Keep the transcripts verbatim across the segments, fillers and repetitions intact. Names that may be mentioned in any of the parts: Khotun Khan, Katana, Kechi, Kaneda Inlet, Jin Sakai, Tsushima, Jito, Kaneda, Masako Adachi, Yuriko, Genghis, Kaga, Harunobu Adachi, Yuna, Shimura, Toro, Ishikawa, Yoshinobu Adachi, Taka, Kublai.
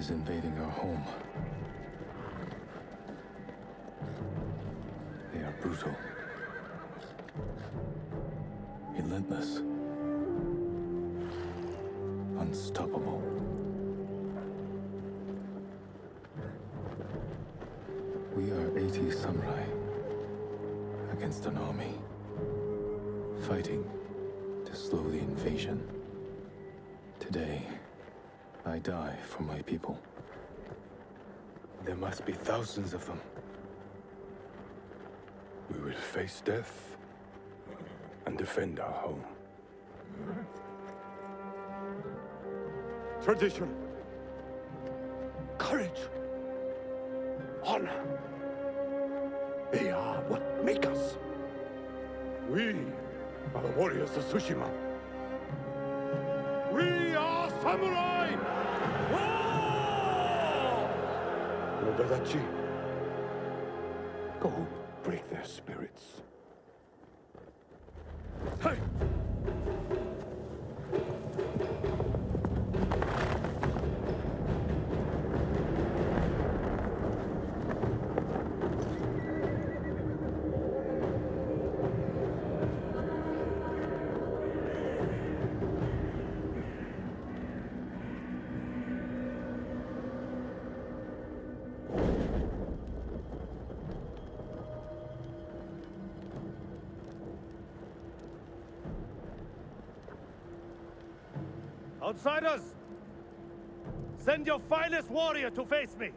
is invading our home. They are brutal. Relentless. Unstoppable. We are eighty samurai against an army, fighting to slow the invasion. Today, I die for my people. There must be thousands of them. We will face death and defend our home. Tradition, courage, honor. They are what make us. We are the warriors of Tsushima. We are samurai! War! Adachi, go break their spirits. Hey! Outsiders, send your finest warrior to face me.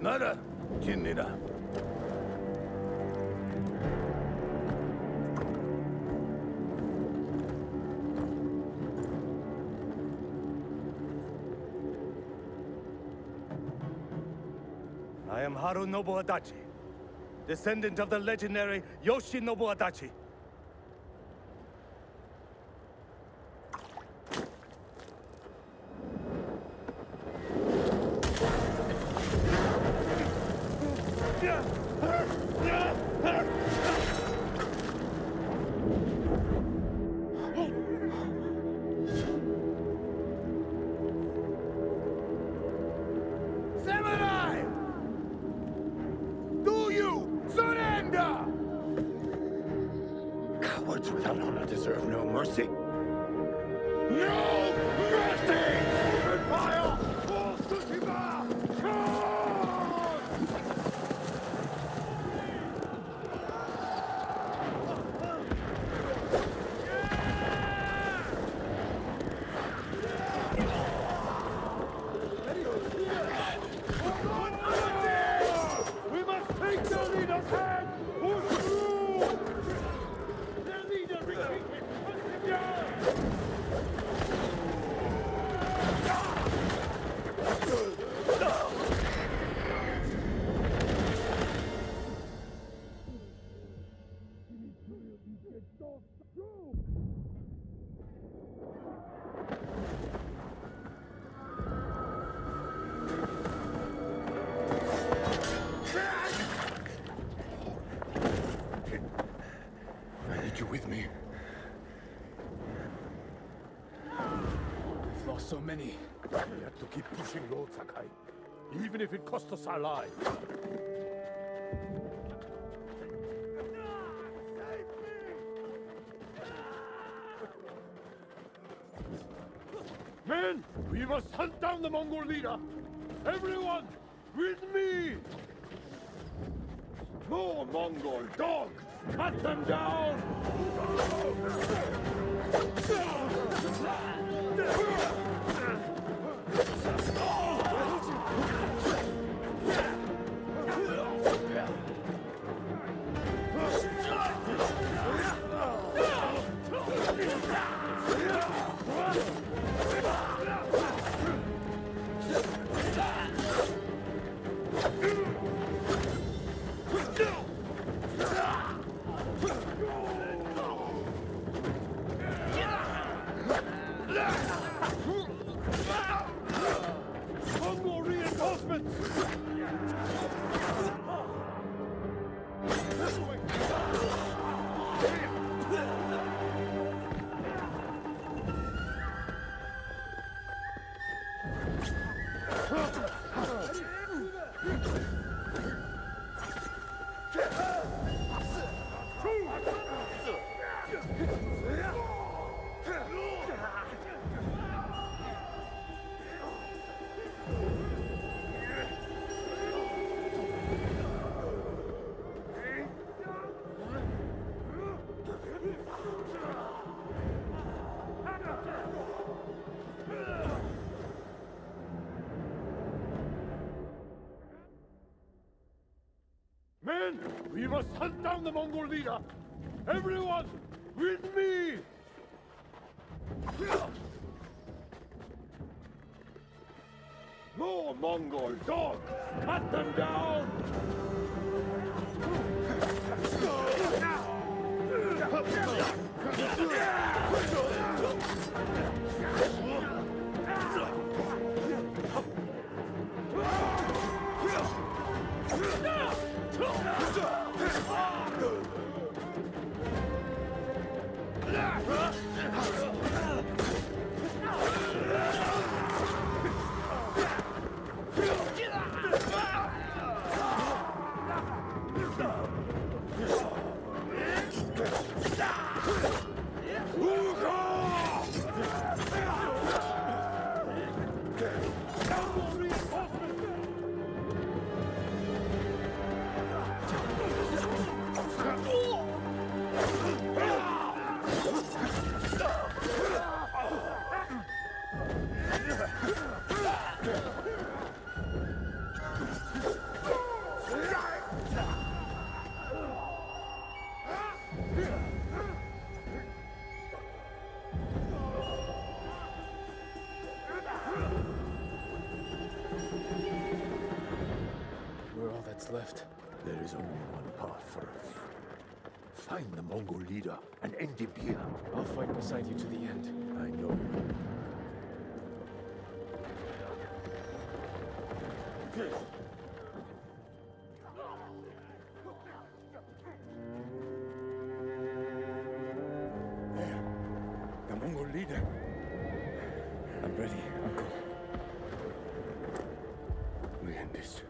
Nada, Kaneda. I am Harunobu Adachi, descendant of the legendary Yoshinobu Adachi. So many. We have to keep pushing, Lord Sakai, even if it costs us our lives. Men, we must hunt down the Mongol leader. Everyone, with me. More Mongol dogs. Cut them down. cannon! We must hunt down the Mongol leader! Everyone, with me! More Mongol dogs! Cut them down! Left. There is only one path for us. Find the Mongol leader and end him here. I'll fight beside you to the end. I know. There. The Mongol leader. I'm ready, Uncle. We end this.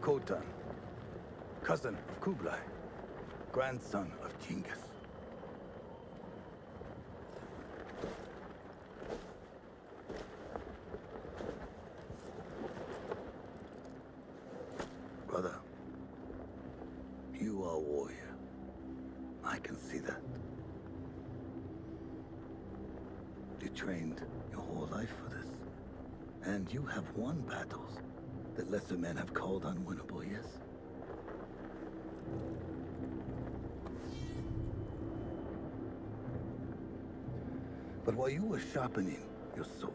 Khotun, cousin of Kublai, grandson of Genghis. Brother, you are a warrior. I can see that. You trained your whole life for this, and you have won battles that lesser men have called unwinnable, yes? But while you were sharpening your sword,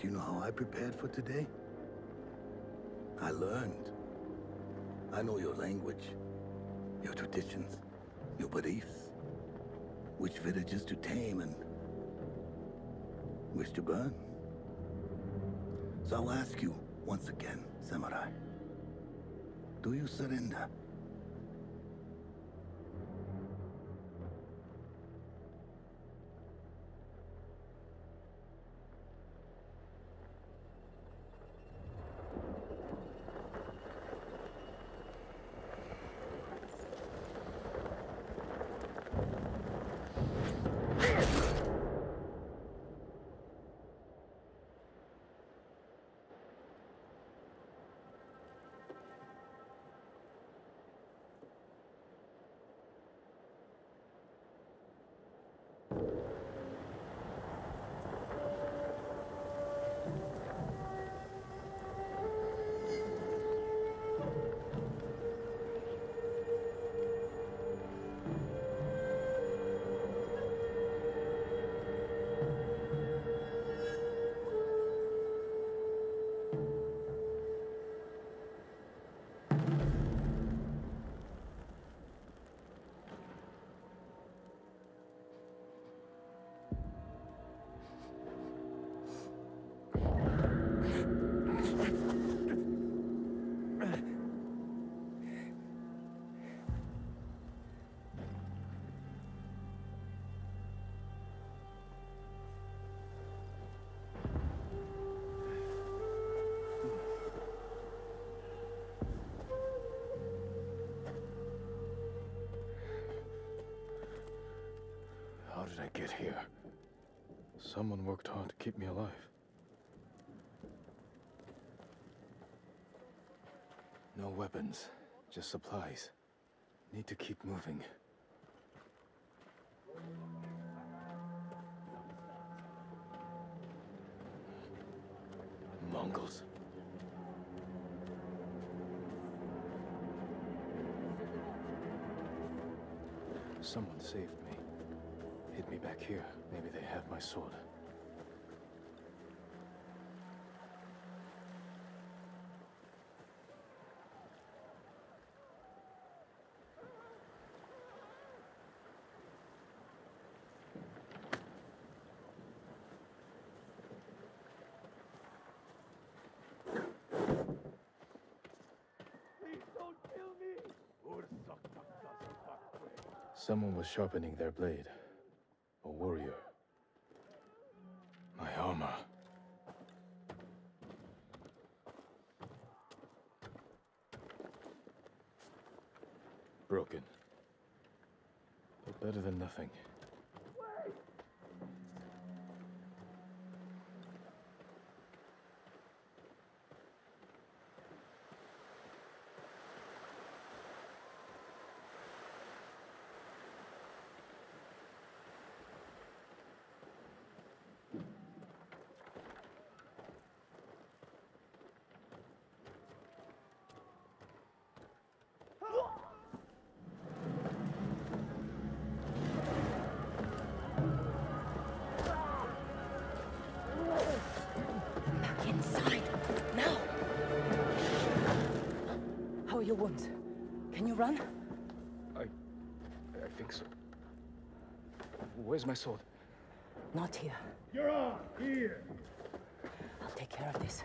do you know how I prepared for today? I learned. I know your language, your traditions, your beliefs, which villages to tame and which to burn. So I'll ask you once again, Samurai, do you surrender? get here. Someone worked hard to keep me alive. No weapons, just supplies. Need to keep moving. Mongols. Someone saved me. Hit me back here. Maybe they have my sword. Someone was sharpening their blade. A warrior. My armor. Broken. But better than nothing. Wounds. Can you run? I... I think so. Where's my sword? Not here. You're on! Here! I'll take care of this.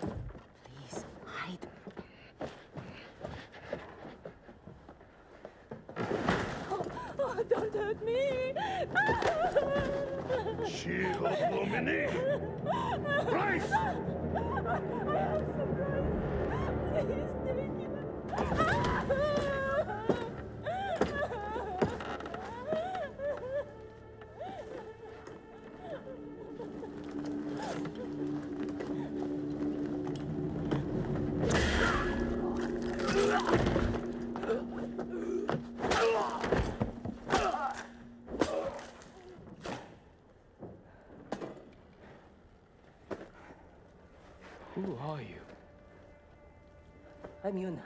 Please, hide. Oh, oh don't hurt me! Shield, Lumini! Rise! I am surprised. Please, take it. Who are you? I'm Yuna.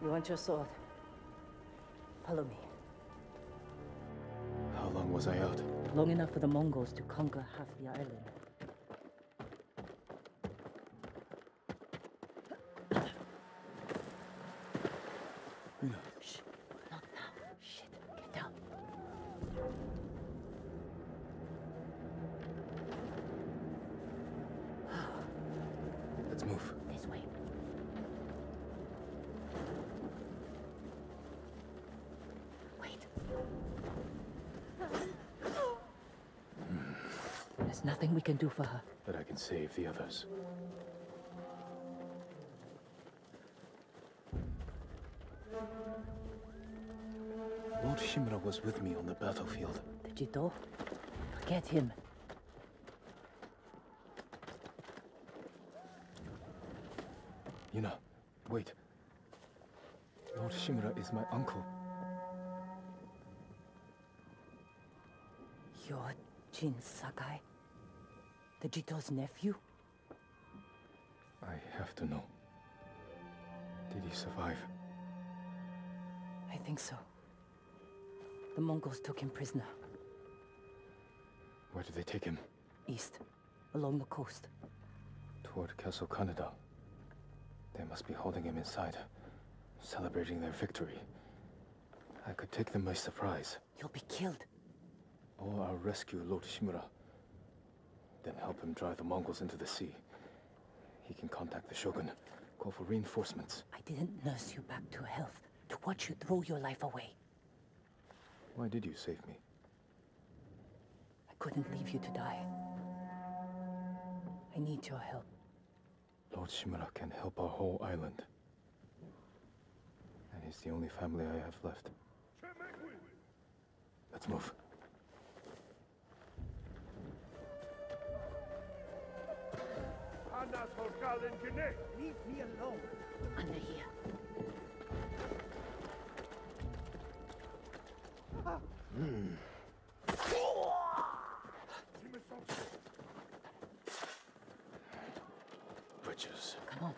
You want your sword? Follow me. How long was I out? Long enough for the Mongols to conquer half the island. Nothing we can do for her. But I can save the others. Lord Shimura was with me on the battlefield. The Jito? Forget him. Yuna, wait. Lord Shimura is my uncle. You're Jin Sakai? The Jito's nephew? I have to know. Did he survive? I think so. The Mongols took him prisoner. Where did they take him? East, along the coast. Toward Castle Kaneda. They must be holding him inside, celebrating their victory. I could take them by surprise. You'll be killed. Or I'll rescue Lord Shimura. Then help him drive the Mongols into the sea. He can contact the Shogun, call for reinforcements. I didn't nurse you back to health, to watch you throw your life away. Why did you save me? I couldn't leave you to die. I need your help. Lord Shimura can help our whole island. is the only family I have left. Let's move. Leave me alone. Under here. Hmm. Butchers. Come on.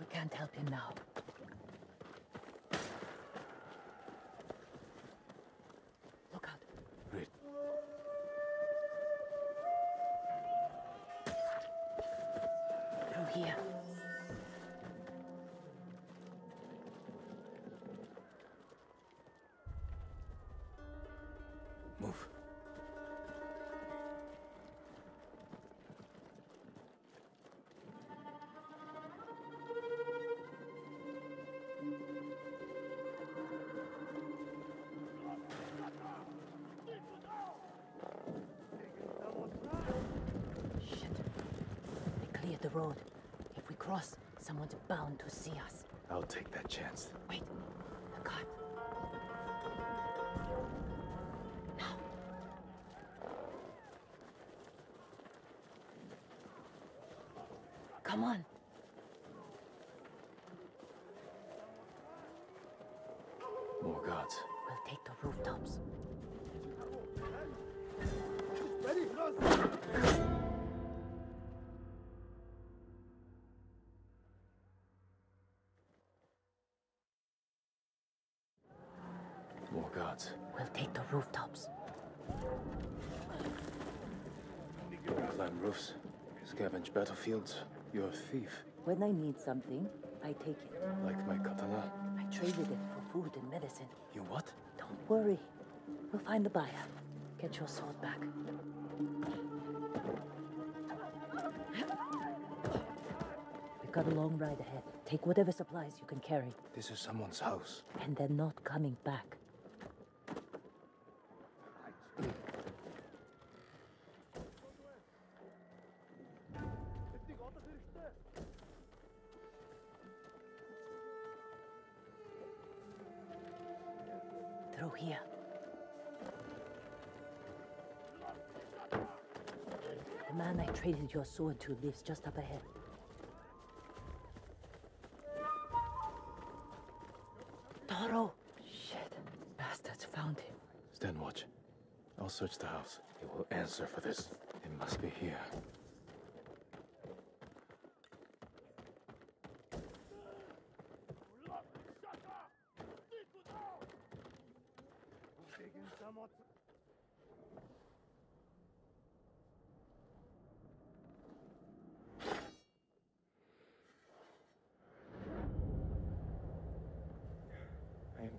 We can't help him now. Look out. Great. Through here. Move. The road. If we cross, someone's bound to see us. I'll take that chance. Wait, the cart. Now. Come on. More guards. We'll take the rooftops. Ready, cross. More guards. We'll take the rooftops. Don't climb roofs. Scavenge battlefields. You're a thief. When I need something, I take it. Like my katana? I traded it for food and medicine. You what? Don't worry. We'll find the buyer. Get your sword back. We've got a long ride ahead. Take whatever supplies you can carry. This is someone's house. And they're not coming back. Through here. The man I traded your sword to lives just up ahead. Toro! Shit. Bastards found him. Stand watch. I'll search the house. It will answer for this. It must be here.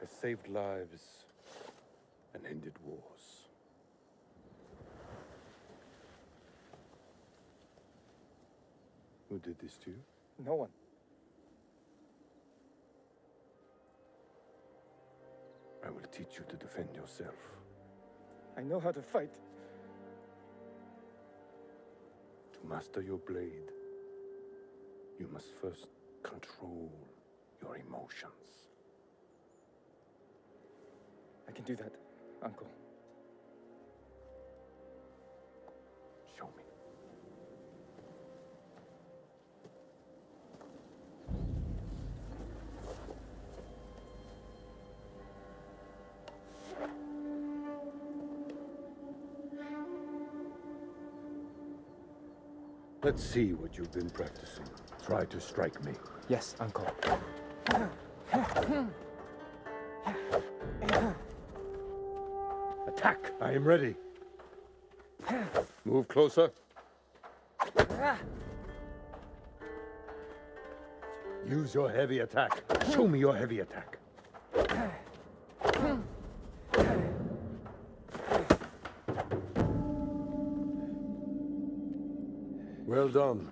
Has saved lives and ended wars. Who did this to you? No one. I will teach you to defend yourself. I know how to fight. To master your blade, you must first control your emotions. I can do that, Uncle. Show me. Let's see what you've been practicing. Try to strike me. Yes, Uncle. Attack! I am ready. Move closer. Use your heavy attack. Show me your heavy attack. Well done.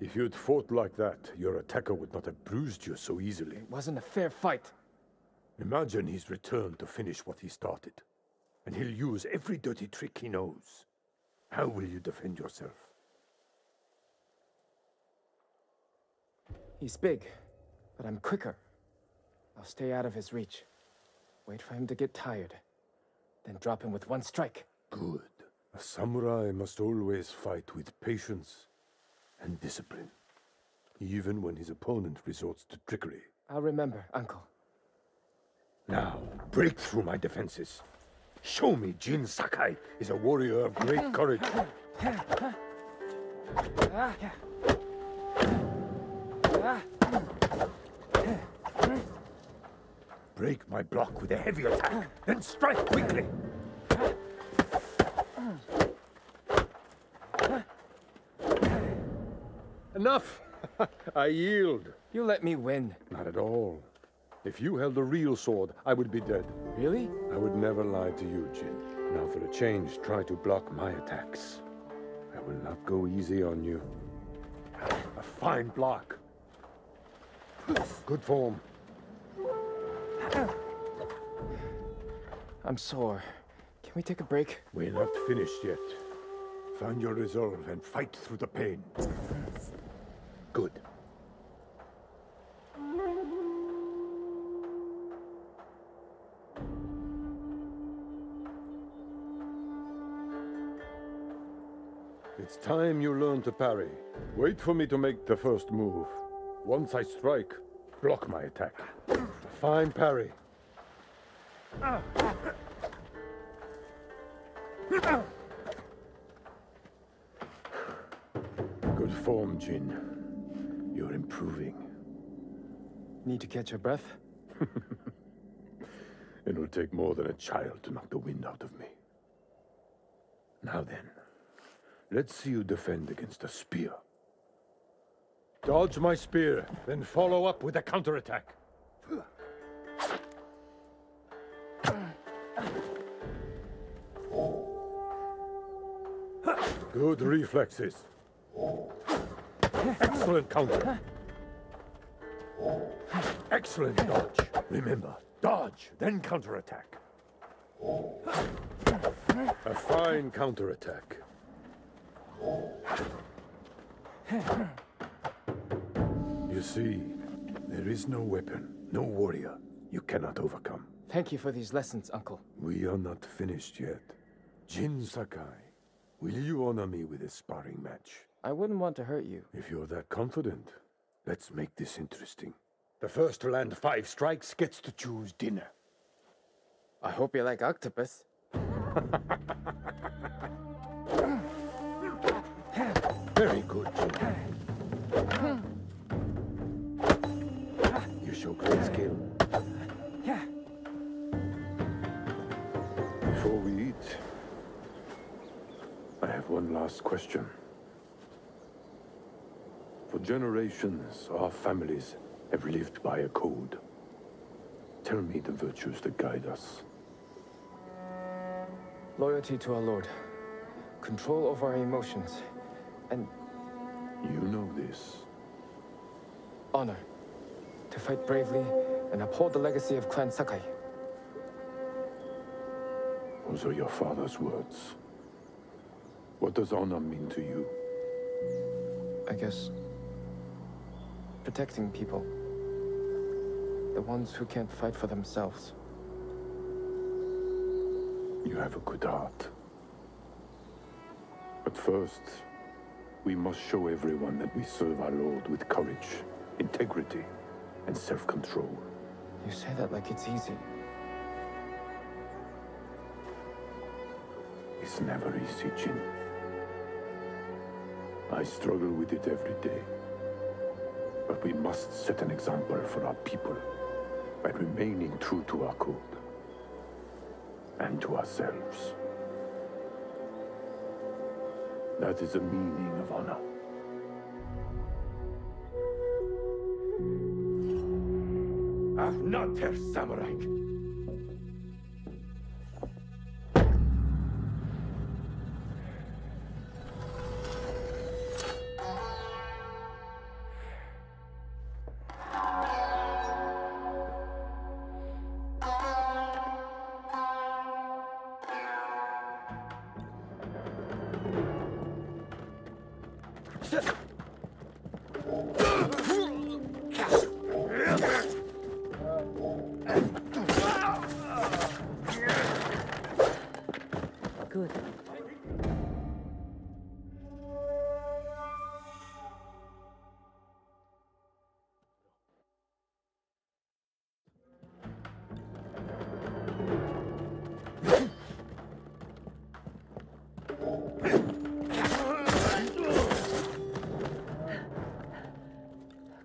If you'd fought like that, your attacker would not have bruised you so easily. It wasn't a fair fight. Imagine he's returned to finish what he started. And he'll use every dirty trick he knows. How will you defend yourself? He's big, but I'm quicker. I'll stay out of his reach. Wait for him to get tired. Then drop him with one strike. Good. A samurai must always fight with patience and discipline, even when his opponent resorts to trickery. I'll remember, Uncle. Now, break through my defenses. Show me Jin Sakai is a warrior of great courage. Break my block with a heavy attack, then strike quickly. Enough! I yield. You let me win. Not at all. If you held a real sword, I would be dead. Really? I would never lie to you, Jin. Now for a change, try to block my attacks. I will not go easy on you. A fine block. Good form. I'm sore. Can we take a break? We're not finished yet. Find your resolve and fight through the pain. Good. It's time you learn to parry. Wait for me to make the first move. Once I strike, block my attack. A fine parry. Good form, Jin. You're improving. Need to catch your breath? It'll take more than a child to knock the wind out of me. Now then, let's see you defend against a spear. Dodge my spear, then follow up with a counterattack. Good reflexes. Excellent counter. Excellent dodge. Remember, dodge, then counterattack. A fine counterattack. You see, there is no weapon, no warrior you cannot overcome. Thank you for these lessons, Uncle. We are not finished yet. Jin Sakai, will you honor me with a sparring match? I wouldn't want to hurt you. If you're that confident, let's make this interesting. The first to land five strikes gets to choose dinner. I hope you like octopus. Very good, Jim. You show great skill. Before we eat, I have one last question. For generations, our families have lived by a code. Tell me the virtues that guide us. Loyalty to our Lord. Control over our emotions. And... You know this. Honor. To fight bravely and uphold the legacy of Clan Sakai. Those are your father's words. What does honor mean to you? I guess... protecting people. The ones who can't fight for themselves. You have a good heart. But first, we must show everyone that we serve our Lord with courage, integrity, and self-control. You say that like it's easy. It's never easy, Jin. I struggle with it every day. But we must set an example for our people by remaining true to our code and to ourselves. That is the meaning of honor. are not their samurai.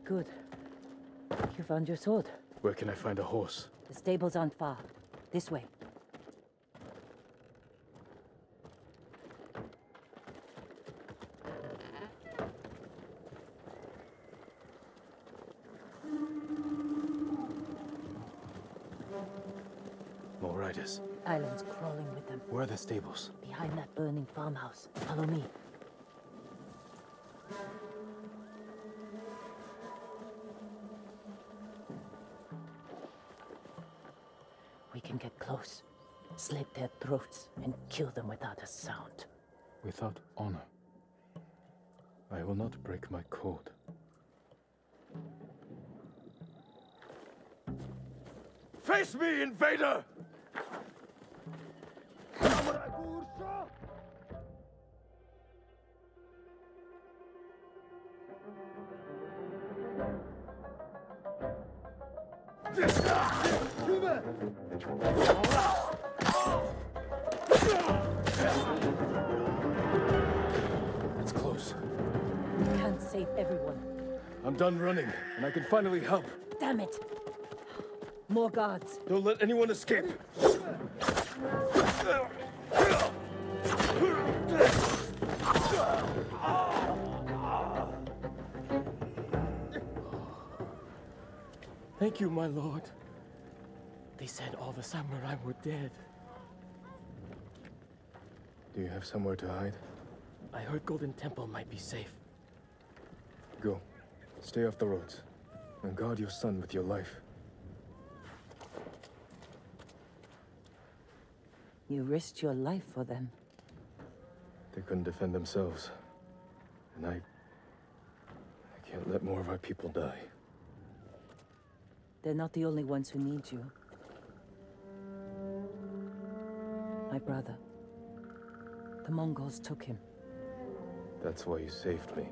Good. You found your sword. Where can I find a horse? The stables aren't far. This way. More riders. Island's crawling with them. Where are the stables? Behind that burning farmhouse. Follow me. Slit their throats and kill them without a sound. Without honor. I will not break my code. Face me, invader! I'm done running, and I can finally help. Damn it! More guards. Don't let anyone escape. Thank you, my lord. They said all the samurai were dead. Do you have somewhere to hide? I heard Golden Temple might be safe. Go. Stay off the roads, and guard your son with your life. You risked your life for them. They couldn't defend themselves, and I... I can't let more of our people die. They're not the only ones who need you. My brother. The Mongols took him. That's why you saved me.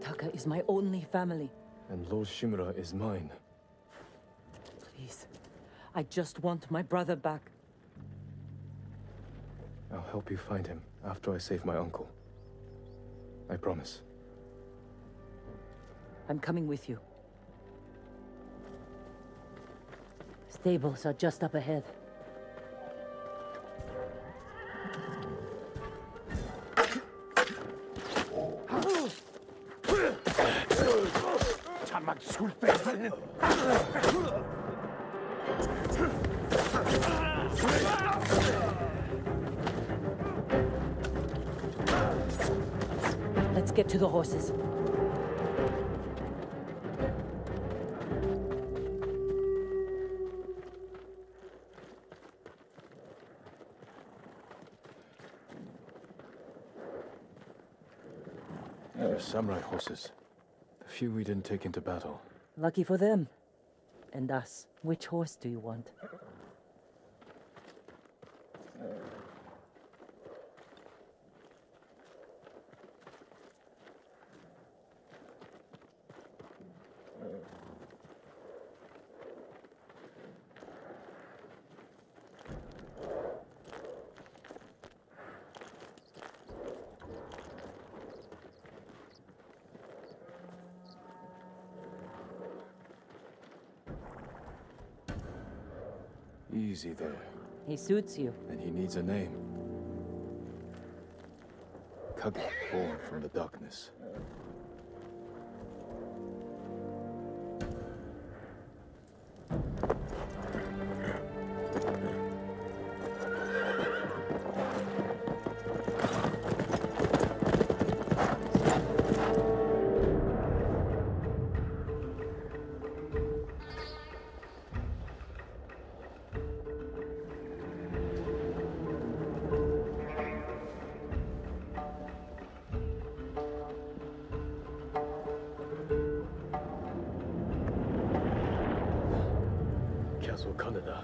Taka is my only family. And Lord Shimura is mine. Please. I just want my brother back. I'll help you find him after I save my uncle. I promise. I'm coming with you. Stables are just up ahead. Let's get to the horses. They're samurai horses. The few we didn't take into battle. Lucky for them. And us. Which horse do you want? Easy there. He suits you. And he needs a name. Kaga, born from the darkness. for Kaneda.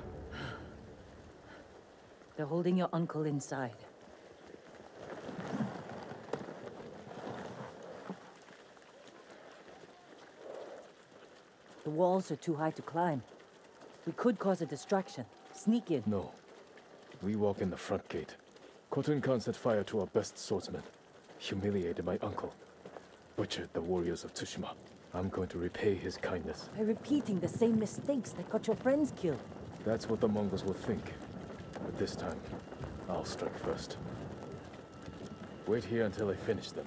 They're holding your uncle inside. The walls are too high to climb. We could cause a distraction. Sneak in. No. We walk in the front gate. Khotun Khan set fire to our best swordsmen. Humiliated my uncle. Butchered the warriors of Tsushima. I'm going to repay his kindness. By repeating the same mistakes that got your friends killed. That's what the Mongols will think. But this time, I'll strike first. Wait here until I finish them.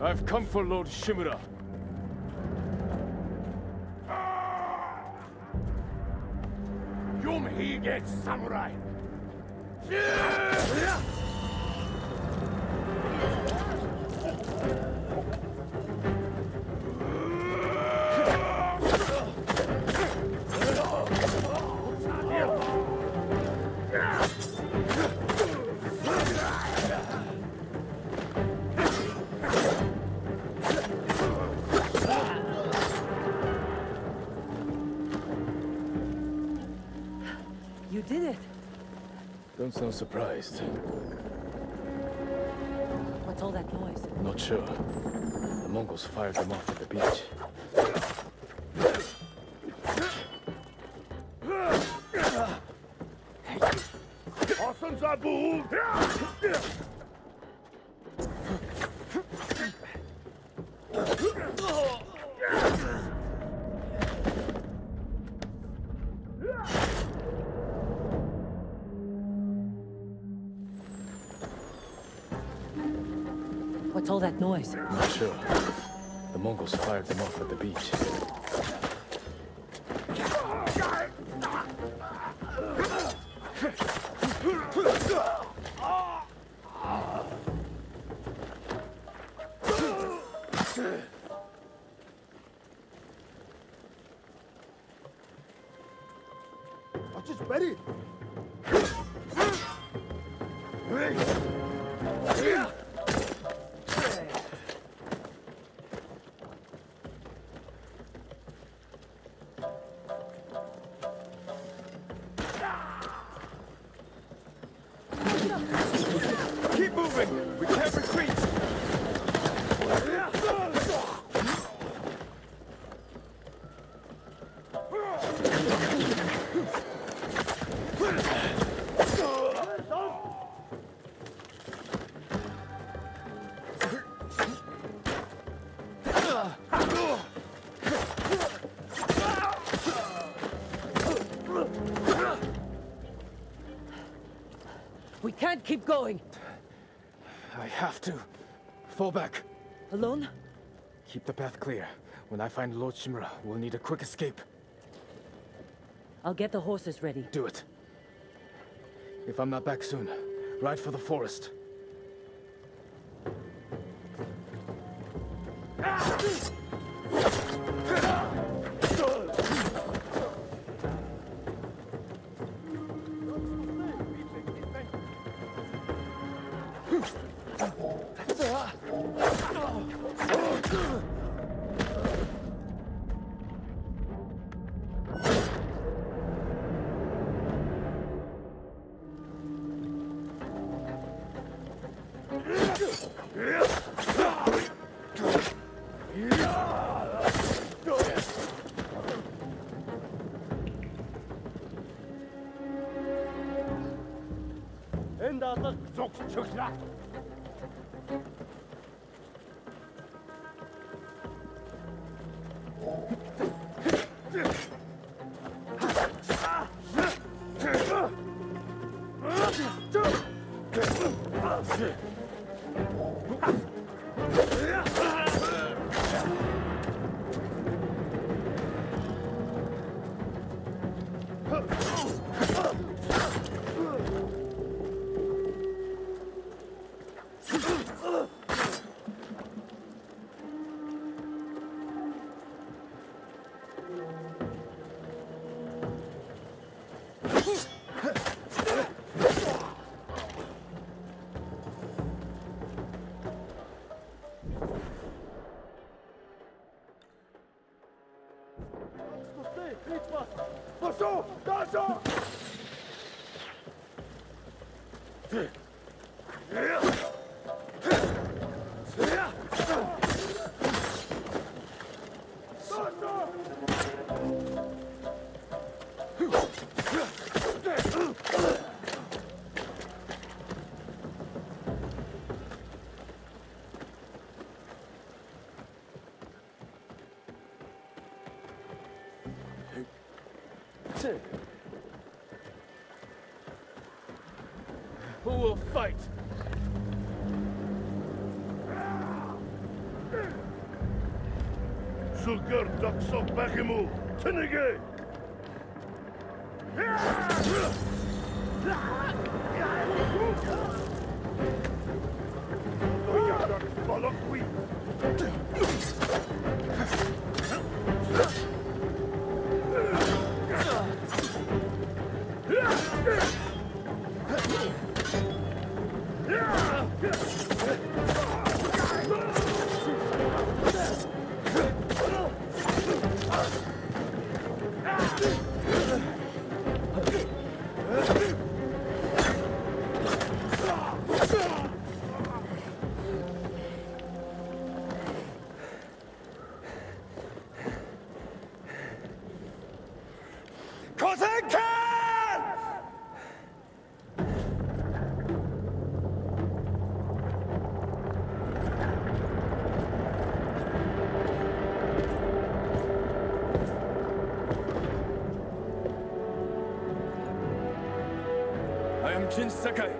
I've come for Lord Shimura. You'm he dead samurai. Don't sound surprised. What's all that noise? Not sure. The Mongols fired them off at the beach. What's all that noise? Not sure. The Mongols fired them off at the beach. What is buried? We can't keep going. I have to. Fall back. Alone? Keep the path clear. When I find Lord Shimura, we'll need a quick escape. I'll get the horses ready. Do it. If I'm not back soon, ride for the forest. Who will fight? Sugar Doxo Bakimu, Tinege! Jin Sakai,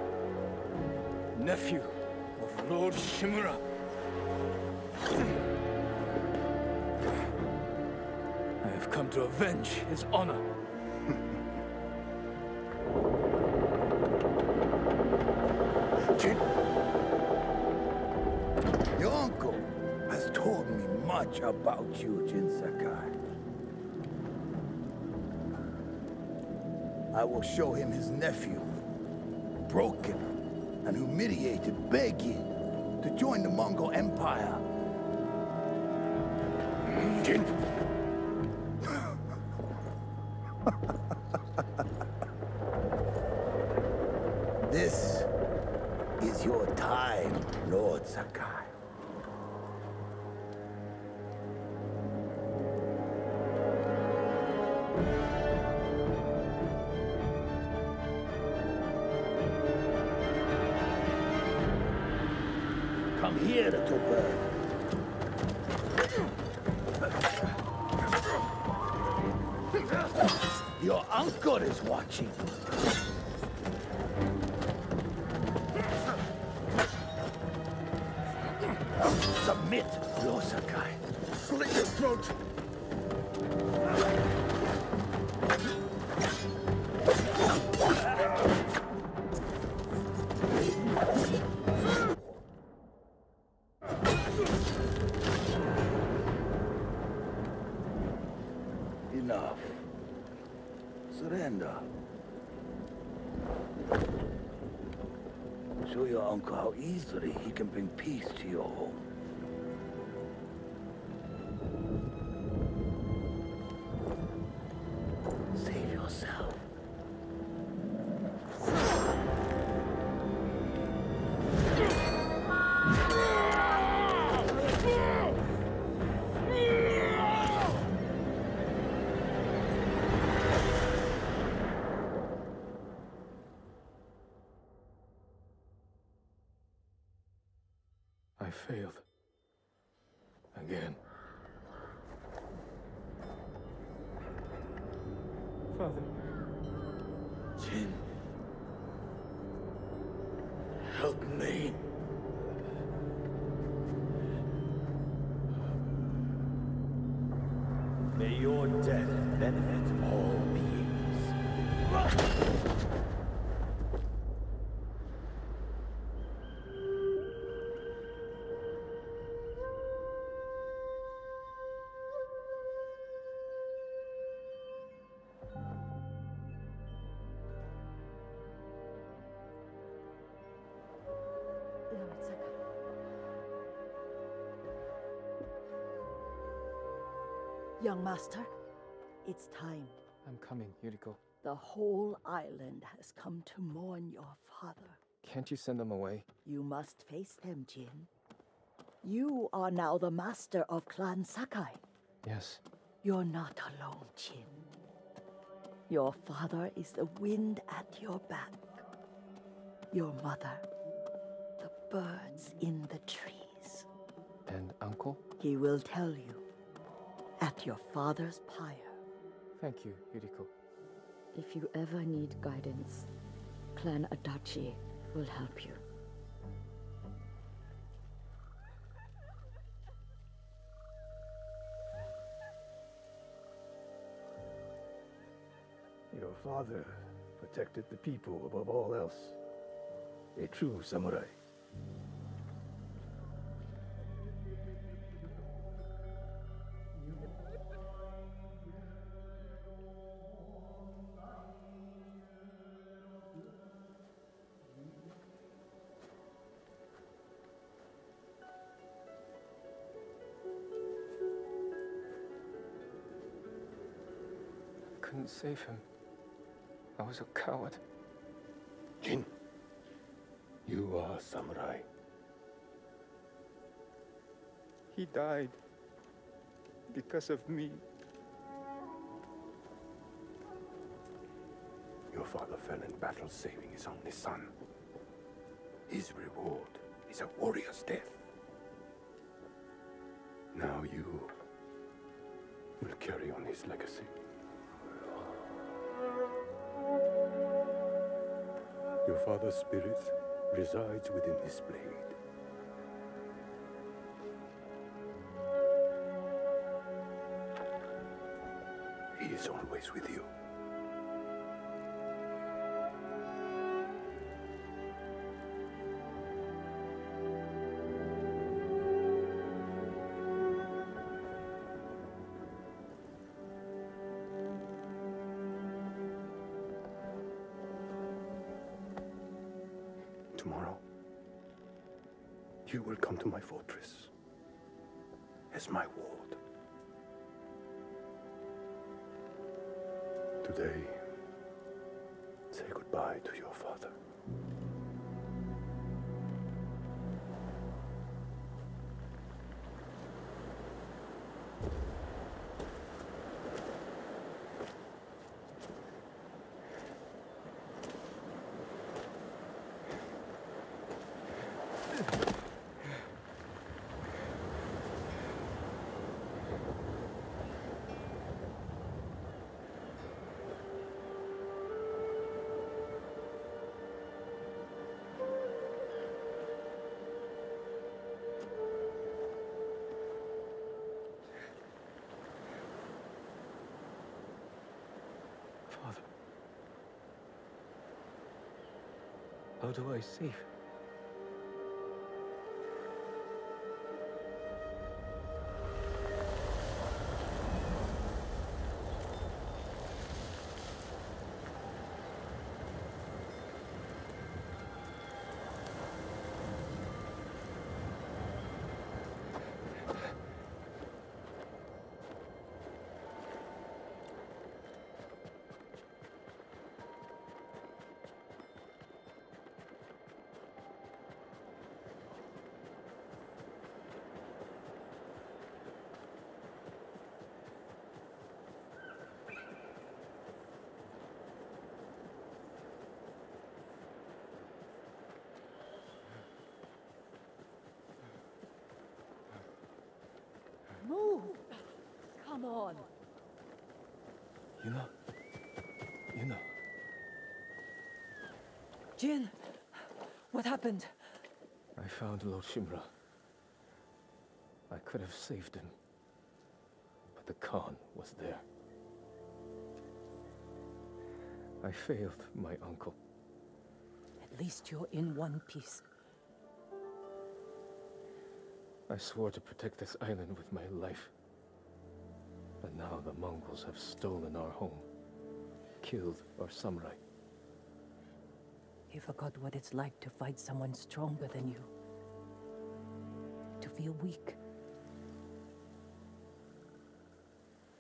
nephew of Lord Shimura. I have come to avenge his honor. Jin, your uncle has told me much about you, Jin Sakai. I will show him his nephew. Broken and humiliated, begging to join the Mongol Empire. Jin. This is your time, Lord Sakai. Your uncle is watching. Submit, Lord Sakai. Slit your throat. Easily he can bring peace to your home. Save yourself. Failed. Again. Father. Jin. Help me. May your death benefit all beings. Young master, it's time. I'm coming, Yuriko. The whole island has come to mourn your father. Can't you send them away? You must face them, Jin. You are now the master of Clan Sakai. Yes. You're not alone, Jin. Your father is the wind at your back. Your mother, the birds in the trees. And uncle? He will tell you. At your father's pyre. Thank you, Yuriko. If you ever need guidance, Clan Adachi will help you. Your father protected the people above all else. A true samurai. I couldn't save him. I was a coward. Jin, you are a samurai. He died because of me. Your father fell in battle saving his only son. His reward is a warrior's death. Now you will carry on his legacy. Your father's spirit resides within his blade. He is always with you. You will come to my fortress as my ward. Today, say goodbye to your father. How do I save him? Move! Come on! Yuna? Yuna? Jin! What happened? I found Lord Shimura. I could have saved him. But the Khan was there. I failed my uncle. At least you're in one piece. I swore to protect this island with my life. But now the Mongols have stolen our home, killed our samurai. You forgot what it's like to fight someone stronger than you. To feel weak.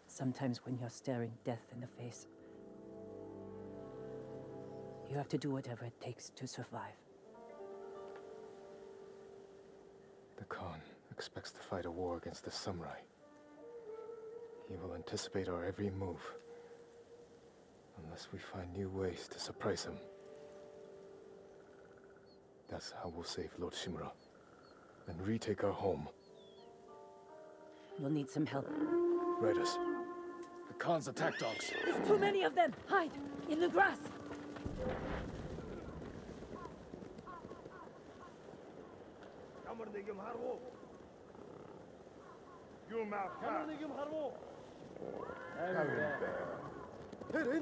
Sometimes when you're staring death in the face, you have to do whatever it takes to survive. The Khan expects to fight a war against the samurai. He will anticipate our every move. Unless we find new ways to surprise him. That's how we'll save Lord Shimura. And retake our home. We'll need some help. Raiders. The Khan's attack dogs. There's too many of them! Hide! In the grass! They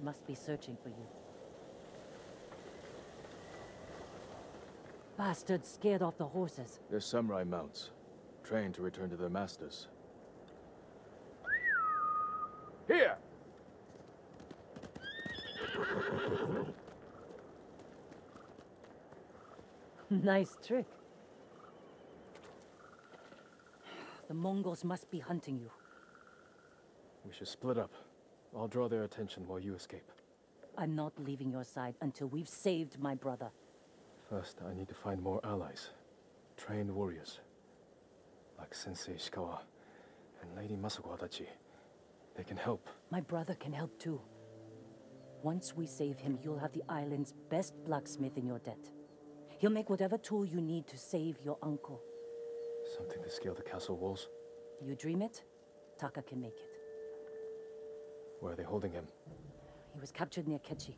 must be searching for you. Bastards scared off the horses. They're samurai mounts, trained to return to their masters. Here! Nice trick. The Mongols must be hunting you. We should split up. I'll draw their attention while you escape. I'm not leaving your side until we've saved my brother. First, I need to find more allies. Trained warriors. Like Sensei Ishikawa and Lady Masako Adachi. They can help. My brother can help too. Once we save him, you'll have the island's best blacksmith in your debt. He'll make whatever tool you need to save your uncle. Something to scale the castle walls? You dream it, Taka can make it. Where are they holding him? He was captured near Kechi.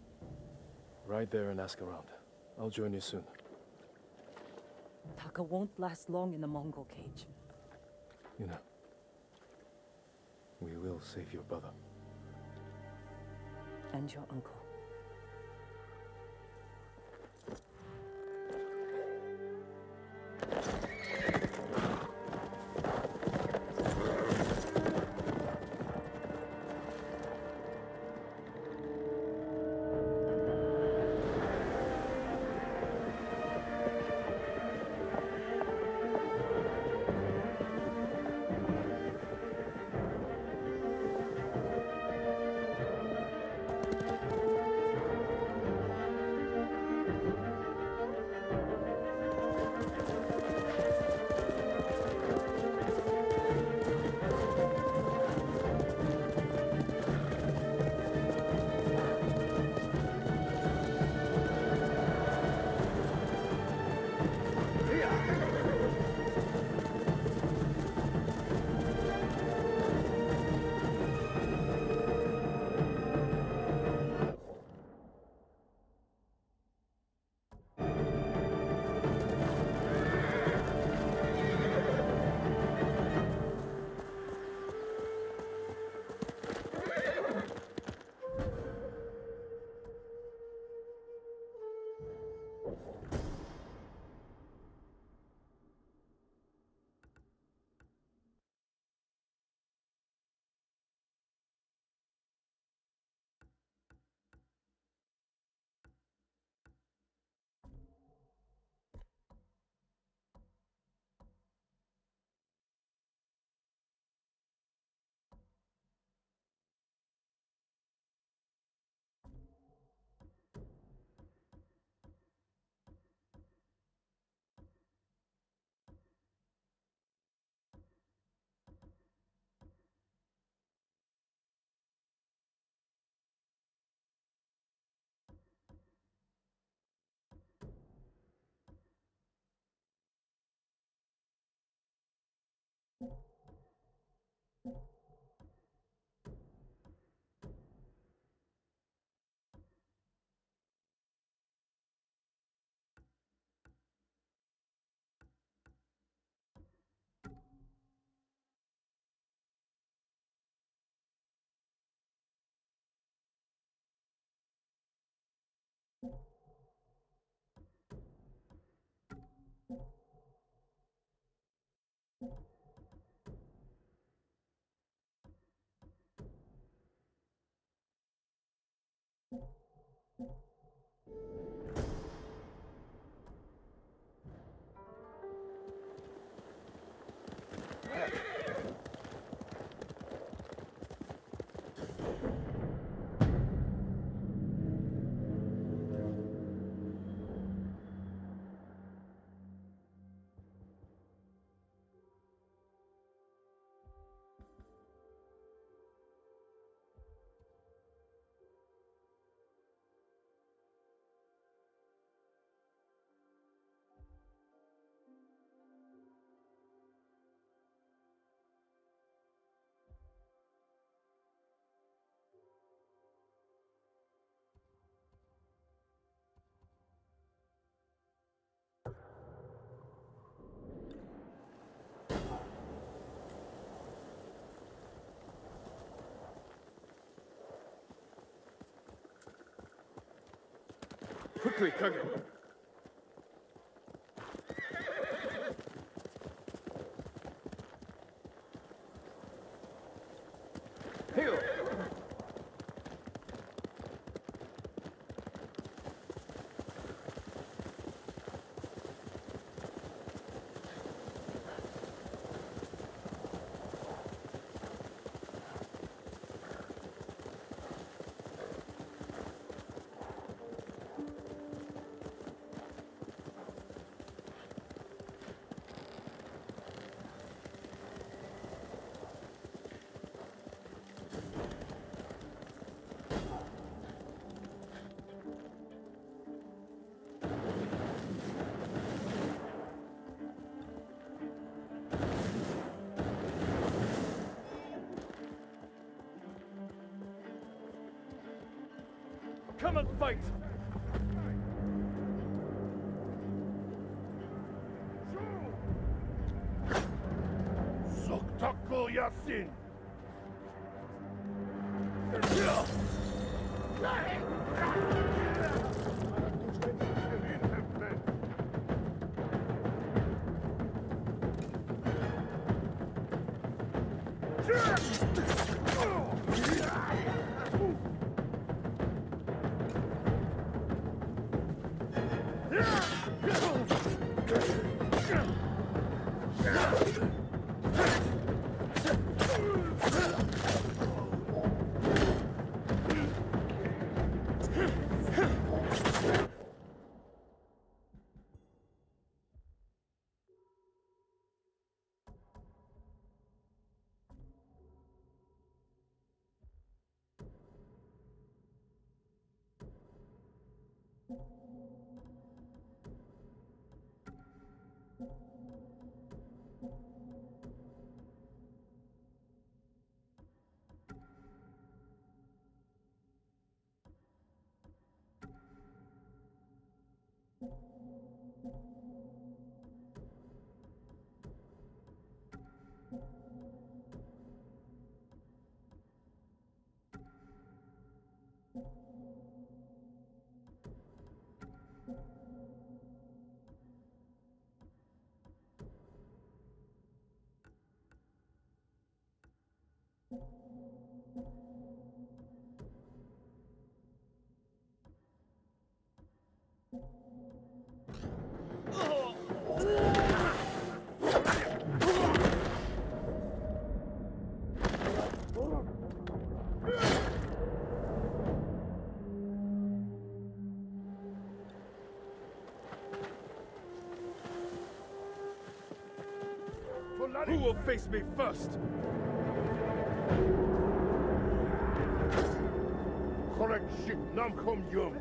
Ride there and ask around. I'll join you soon. Taka won't last long in the Mongol cage. Yuna, we will save your brother. And your uncle. Quickly, Kaga. Come and fight! Soktaku Yasin! Who will face me first? Correct ship, nam kom yum.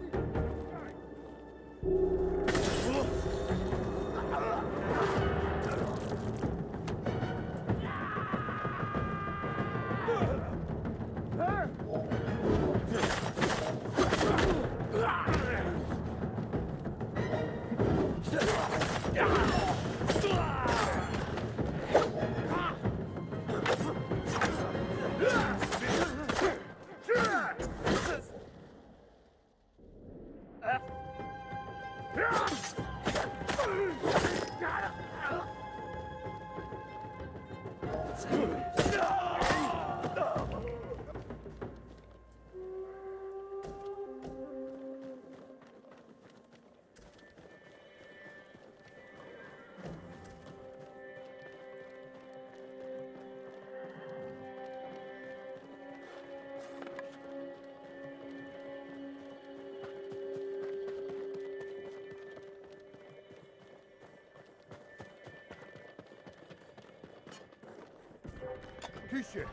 Kishe,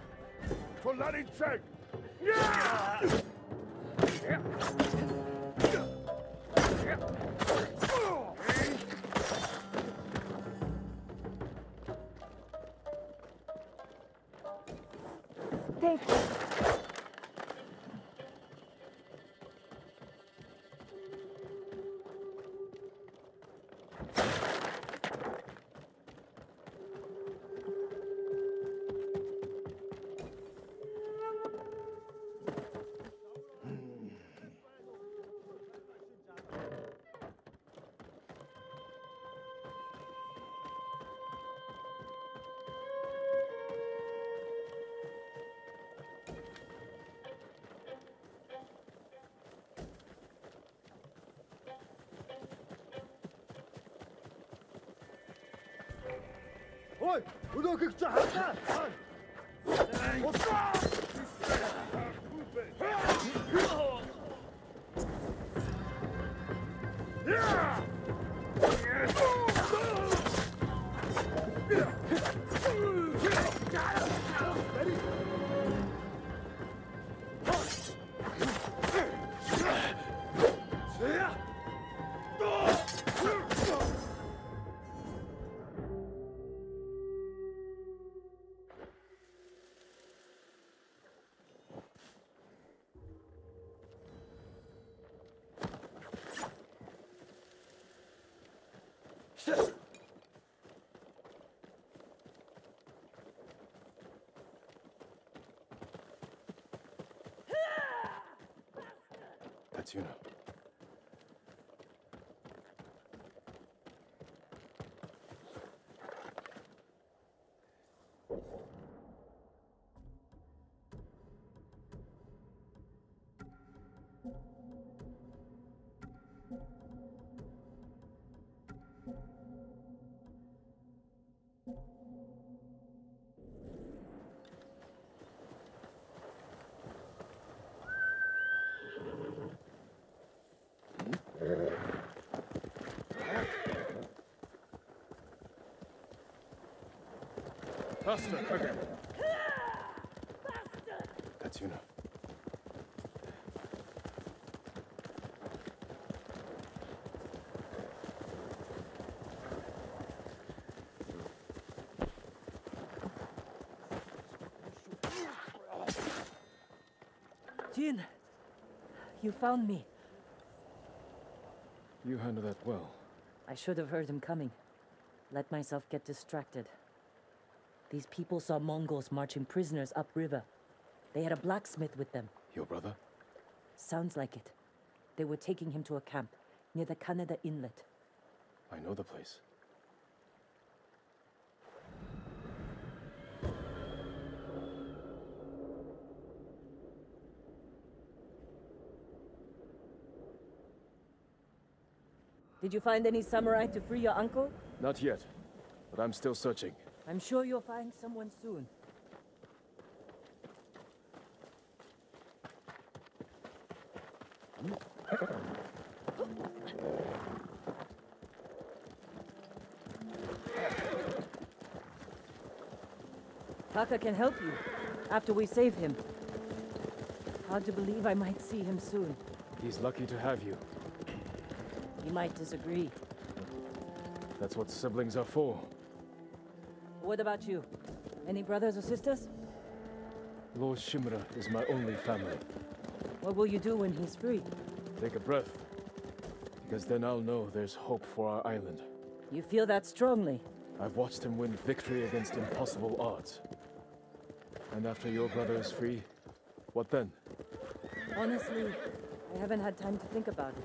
for Larry Chang. Yeah! Yuna. Faster, okay. That's Yuna. Jin, you found me. You handled that well. I should have heard him coming. Let myself get distracted. These people saw Mongols marching prisoners upriver. They had a blacksmith with them. Your brother? Sounds like it. They were taking him to a camp near the Kaneda Inlet. I know the place. Did you find any samurai to free your uncle? Not yet, but I'm still searching. I'm sure you'll find someone soon. Kaga can help you after we save him. Hard to believe I might see him soon. He's lucky to have you. He might disagree. That's what siblings are for. What about you? Any brothers or sisters? Lord Shimura is my only family. What will you do when he's free? Take a breath, because then I'll know there's hope for our island. You feel that strongly? I've watched him win victory against impossible odds. And after your brother is free, what then? Honestly, I haven't had time to think about it.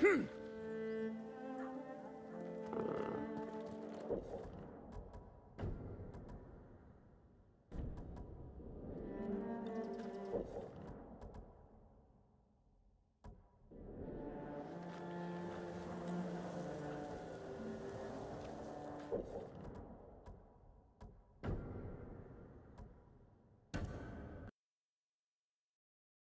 Hmm.